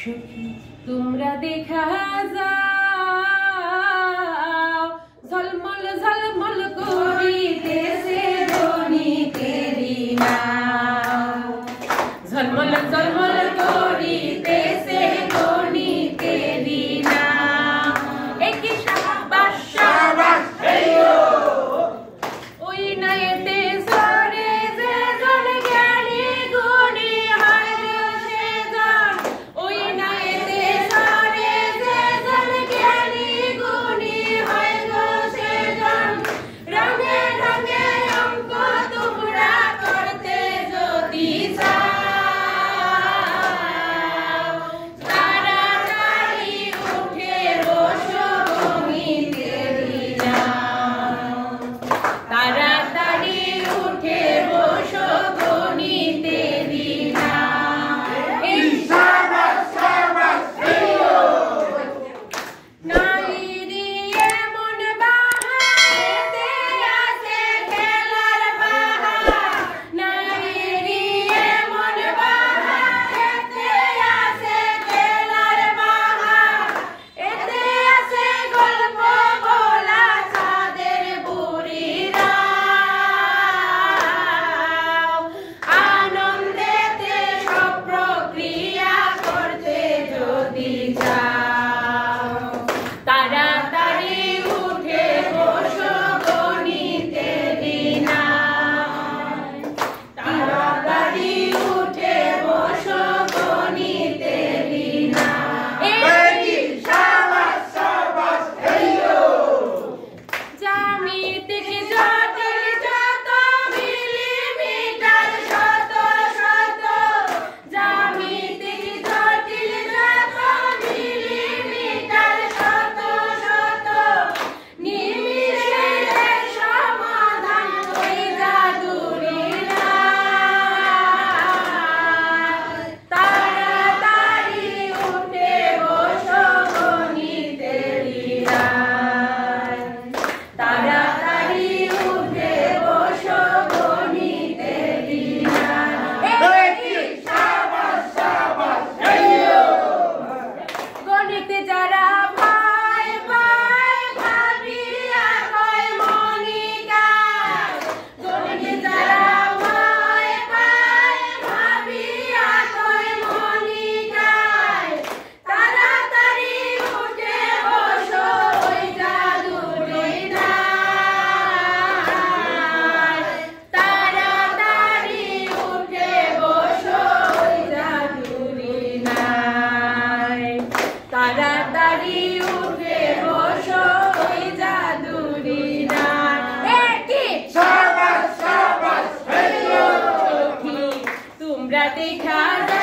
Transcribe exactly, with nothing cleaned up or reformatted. সুখী তোমরা দেখা যাও ঝলমল ঝলমল করিতেছে ধনি তেরি নাও ঝলমল ঝলমল করিতেছে ধনি তেরি নাও একি শাবাশ শাবাশ হেইয়ো ওই নাইতে সরে যে জন জ্ঞানী গুণী হয় সে জন ওই নাইতে সরে যে জন জ্ঞানী গুণী হয় সে জন রঙে রঙে অঙ্ক তোমরা করতে যদি চাও তাড়াতাড়ি উঠে রোশো ভূমি তেরি নাও তাড়াতাড়ি উঠে রোশো ধনি তেরি নাও নাইরি এমন বাহাতে আছে খেলার বাহার নাইরি এমন বাহাতে আছে খেলার বাহার এতে আছে গল্প বলা চাঁদের বুড়িরা আনন্দেতে সব প্রক্রিয়া করতে যদি চাও তাড়াতাড়ি উঠে বসো গণিতে দিনা তাড়াতাড়ি উঠে বসো গণিতে দিনা জ্যামিতিক জটিল যত মিলিমিটার শত শত জ্যামিতিক জটিল যত মিলিমিটার শত শত নিমিষের সমাধান হয়ে যা দূরীরা তাড়াতাড়ি উঠে বসো গণিতের লীলায় তাড়াতাড়ি উঠে বসো গণিতে দিনা একি শাবাশ শাবাশ হেইয়ো গণিতে যারা ভাই ভাই ভাবিয়া কয় মনিকা গণিতে যারা ভাই ভাই ভাবিয়া কয় মনিকা তাড়াতাড়ি উঠে বসো ওই জাদুরে দায় তাড়াতাড়ি উঠে বসো ওই জাদুরে দায় তাড়াতাড়ি উঠে বসো ওই জাদুরে দায় একি শাবাশ শাবাশ হেইয়ো তোমরা দেখা